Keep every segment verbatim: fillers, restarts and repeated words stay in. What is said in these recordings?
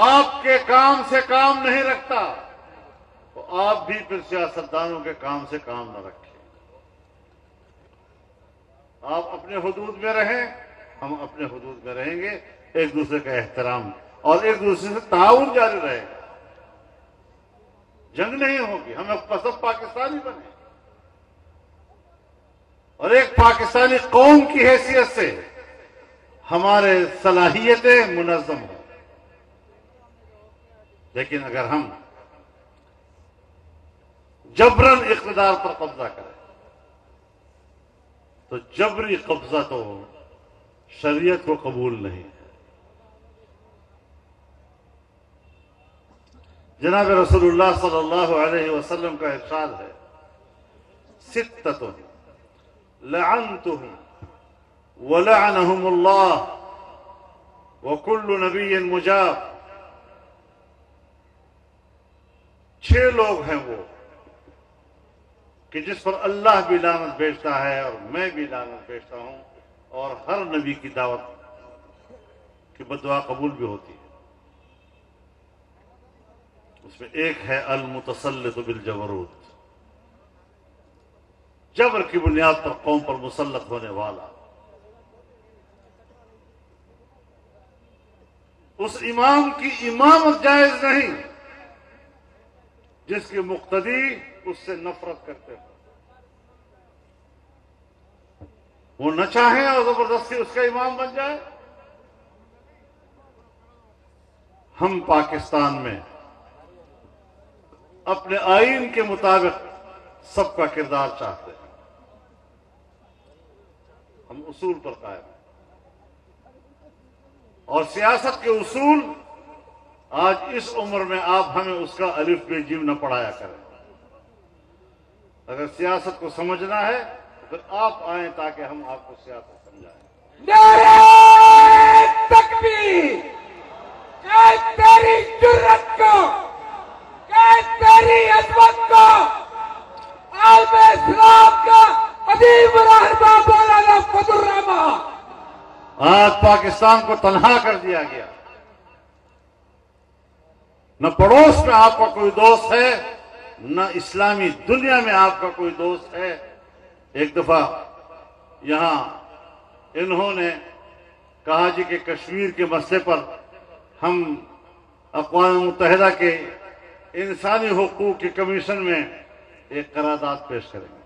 आपके काम से काम नहीं रखता तो आप भी फिर सियासतदानों के काम से काम न रखें। आप अपने हुदूद में रहें, हम अपने हुदूद में रहेंगे, एक दूसरे का एहतराम और एक दूसरे से ताउन जारी रहेगा। जंग नहीं होगी, हम सब पाकिस्तानी बने और एक पाकिस्तानी कौम की हैसियत से हमारे सलाहियतें मुनज़्ज़म हों। लेकिन अगर हम जबरन इक़्तिदार पर कब्जा करें तो जबरी कब्जा तो शरीयत को कबूल नहीं है। जनाब रसूलुल्लाह सल्लल्लाहु अलैहि वसल्लम का इरशाद है, सित्ततुन लअनतुहुम व लअनहुमुल्लाह व कुल्लु नबिय्यिन मुजाब। छह लोग हैं वो कि जिस पर अल्लाह भी लानत भेजता है और मैं भी लानत भेजता हूं और हर नबी की दावत की बद्दुआ कबूल भी होती है। उसमें एक है अल मुतसल्लित बिल जबरूत, जबर की बुनियाद पर कौम पर मुसल्लत होने वाला। उस इमाम की इमामत जायज नहीं जिसकी मुक्तदी उससे नफरत करते हो, वो न चाहे और जबरदस्ती उसका इमाम बन जाए। हम पाकिस्तान में अपने आईन के मुताबिक सबका किरदार चाहते हैं, हम उसूल पर कायम हैं और सियासत के उसूल आज इस उम्र में आप हमें उसका अलिफ बे जीम न पढ़ाया करें। अगर सियासत को समझना है तो फिर आप आए ताकि हम आपको सियासत समझाएं। नारे तकबीर, क्या तेरी जुर्रत को, क्या तेरी अजमत को, आलमे इस्लाम का अजीब रहता मौलाना फजल रहमान। आज पाकिस्तान को तन्हा कर दिया गया, न पड़ोस में आपका कोई दोस्त है, न इस्लामी दुनिया में आपका कोई दोस्त है। एक दफा यहां इन्होंने कहा जी कि कश्मीर के मसले पर हम अक़वाम मुत्तहिदा के इंसानी हकूक़ के कमीशन में एक करारदाद पेश करेंगे।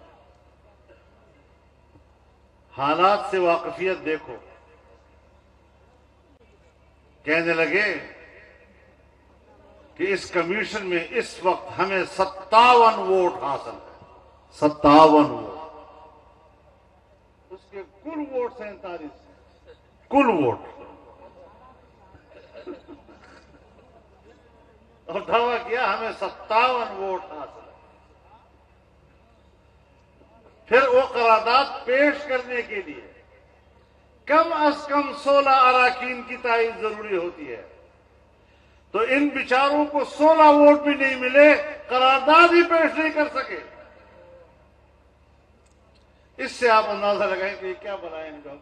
हालात से वाकफियत देखो, कहने लगे कि इस कमीशन में इस वक्त हमें सत्तावन वोट हासिल है, सत्तावन वोट, उसके कुल वोट सैंतालीस, कुल वोट। और दावा किया हमें सत्तावन वोट हासिल है। फिर वो करारदाद पेश करने के लिए कम अज कम सोलह अराकीन की तायीद जरूरी होती है, तो इन बिचारों को सोलह वोट भी नहीं मिले, करारदाद ही पेश नहीं कर सके। इससे आप अंदाजा लगाएं कि क्या बनाए इनका।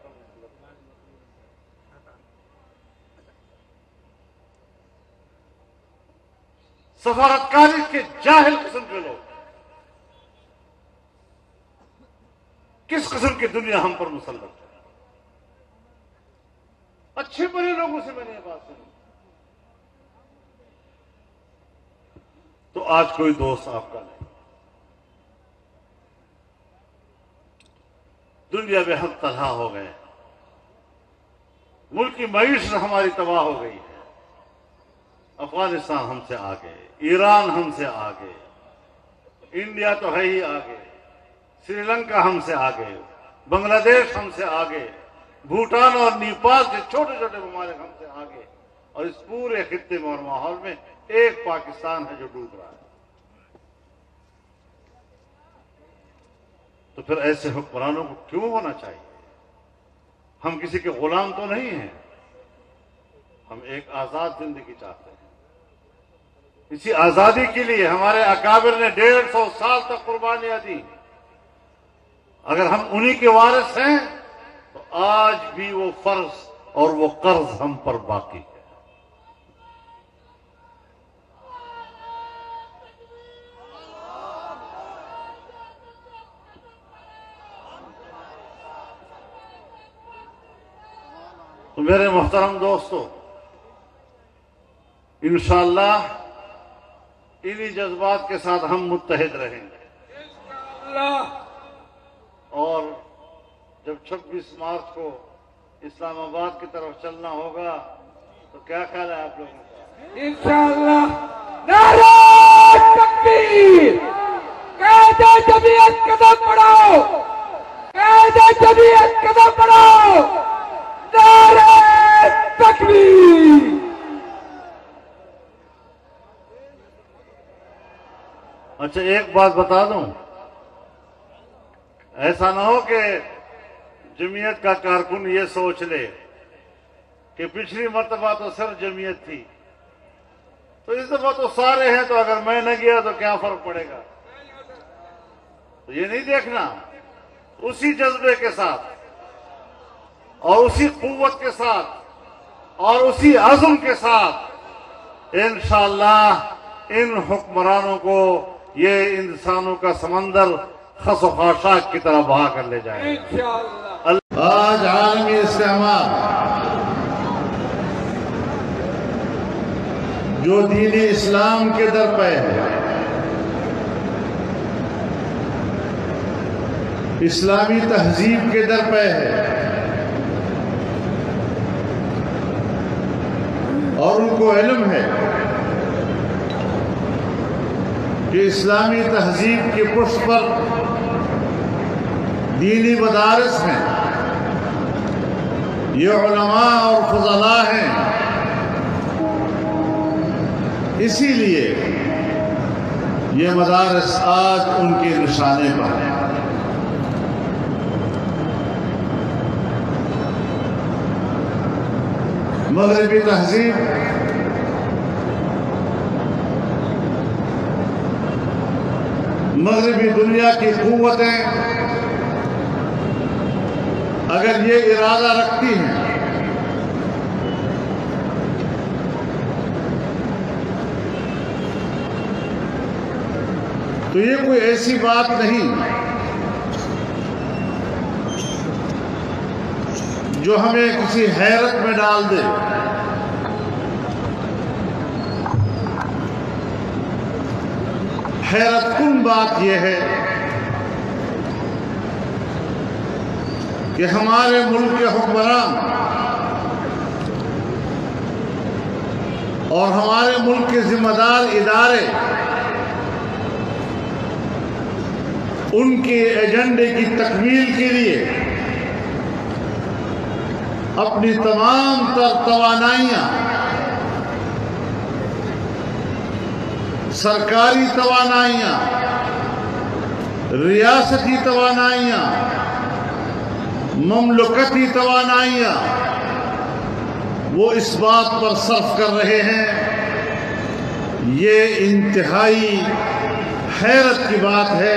सफारतकारी के जाहिल किस्म के लोग, किस किस्म की दुनिया हम पर मुसल्लत है। अच्छे बड़े लोगों से मैंने ये बात सुनी, तो आज कोई दोस्त आपका नहीं। दुनिया में हम तन्हा हो गए, मुल्क की मईशत हमारी तबाह हो गई है। अफगानिस्तान हमसे आगे, ईरान हमसे आगे, इंडिया तो है ही आगे, श्रीलंका हमसे आगे, बांग्लादेश हमसे आगे, भूटान और नेपाल के छोटे छोटे ममालिक हमसे आगे। और इस पूरे खित्ते में और माहौल में एक पाकिस्तान है जो डूब रहा है। तो फिर ऐसे हुक्मरानों को क्यों होना चाहिए? हम किसी के गुलाम तो नहीं हैं, हम एक आजाद जिंदगी चाहते हैं। इसी आजादी के लिए हमारे अकाबिर ने डेढ़ सौ साल तक कुर्बानियां दी। अगर हम उन्हीं के वारिस हैं तो आज भी वो फर्ज और वो कर्ज हम पर बाकी है। मेरे मोहतरम दोस्तों, इंशाअल्लाह इन्हीं जज्बात के साथ हम मुत्तहिद रहेंगे इंशाअल्लाह। और जब छब्बीस मार्च को इस्लामाबाद की तरफ चलना होगा तो क्या ख्याल है आप लोगों का? इंशाअल्लाह नारा तकबीर, कायदे जमीयत कदम बढ़ाओ, कायदे जमीयत कदम बढ़ाओ, नारा तकबीर। अच्छा एक बात बता दूं, ऐसा ना हो कि जमीयत का कारकुन ये सोच ले कि पिछली मरतबा तो सर जमीयत थी तो इस दफा तो सारे हैं, तो अगर मैं न गया तो क्या फर्क पड़ेगा। तो ये नहीं देखना, उसी जज्बे के साथ और उसी कुव्वत के साथ और उसी अज़्म के साथ इंशाअल्लाह इन हुक्मरानों को ये इंसानों का समंदर खस व खाशाक की तरफ बहा कर ले जाए इंशाअल्लाह। आज आलमी इस्लामा जो दीन इस्लाम के दर पे है, इस्लामी तहजीब के दर पे है और उनको इल्म है कि इस्लामी तहजीब की पुष्ट पर दीनी मदारस में ये उलमा और फजला हैं, इसीलिए ये मदारस आज उनके निशाने पर है। मगरिबी तहजीब मगरिबी दुनिया की कुव्वतें अगर ये इरादा रखती हैं तो ये कोई ऐसी बात नहीं जो हमें किसी हैरत में डाल दे। हैरतकुन बात यह है कि हमारे मुल्क के हुक्मरान और हमारे मुल्क के जिम्मेदार इदारे उनके एजेंडे की तकमील के लिए अपनी तमाम तर तवानाइयां, सरकारी तवानाइयां, रियासती तवानाइयां, ममलकती तवानाइयां वो इस बात पर सर्फ कर रहे हैं। ये इंतहाई हैरत की बात है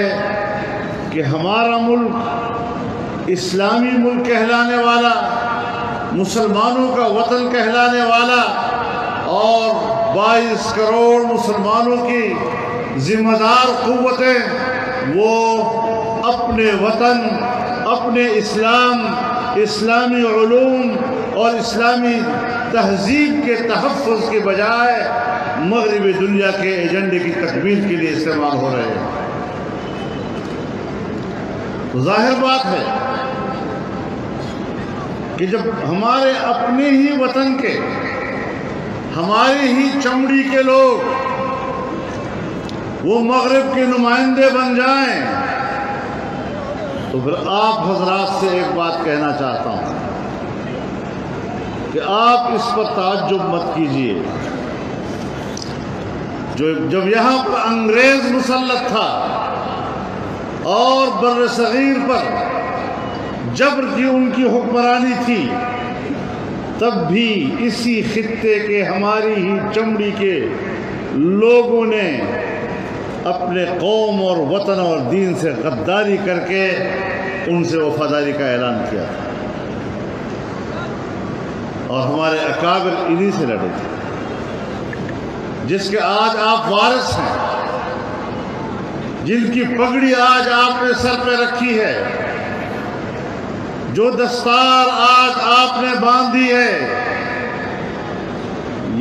कि हमारा मुल्क इस्लामी मुल्क कहलाने वाला, मुसलमानों का वतन कहलाने वाला और बाईस करोड़ मुसलमानों की जिम्मेदार कुव्वतें वो अपने वतन, अपने इस्लाम, इस्लामी उलूम और इस्लामी तहजीब के तहफ़्फ़ुज़ के बजाय मग़रिबी दुनिया के एजेंडे की तकमील के लिए इस्तेमाल हो रहे हैं। जाहिर बात है कि जब हमारे अपने ही वतन के, हमारे ही चमड़ी के लोग वो मगरिब के नुमाइंदे बन जाएं तो फिर आप हजरात से एक बात कहना चाहता हूं कि आप इस पर ताज्जुब मत कीजिए। जो जब यहाँ पर अंग्रेज मुसल्लत था और बर सगीर पर जबर की उनकी हुक्मरानी थी, तब भी इसी खित्ते के हमारी ही चमड़ी के लोगों ने अपने कौम और वतन और दीन से गद्दारी करके उनसे वफादारी का ऐलान किया था और हमारे अकाबिर इन्हीं से लड़े थे जिसके आज आप वारिस हैं, जिनकी पगड़ी आज आपने सर पे रखी है। जो दस्तार आज आपने बांधी है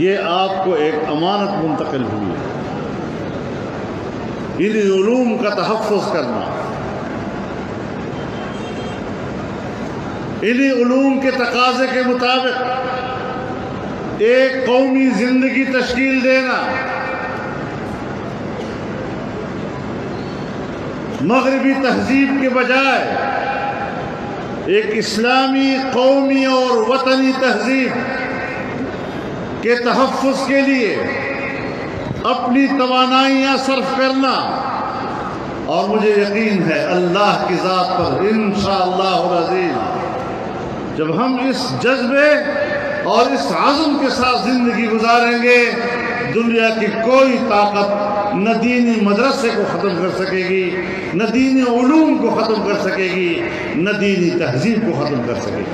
ये आपको एक अमानत मुंतकिल हुई है। इन उलूम का तहफ़्फ़ुज़ करना, इन्हीं उलूम के तकाजे के मुताबिक एक कौमी जिंदगी तश्कील देना, मगरबी तहजीब के बजाय एक इस्लामी कौमी और वतनी तहजीब के तहफ़्फ़ुज़ के लिए अपनी तवानाइयाँ सर्फ करना। और मुझे यकीन है अल्लाह की ज़ात पर इंशाअल्लाहुल अज़ीज़ जब हम इस जज्बे और इस आज़म के साथ ज़िंदगी गुजारेंगे दुनिया की कोई ताकत न दीनी मदरसे को ख़त्म कर सकेगी, न दीनी उलूम को ख़त्म कर सकेगी, न दीनी तहजीब को ख़त्म कर सकेगी।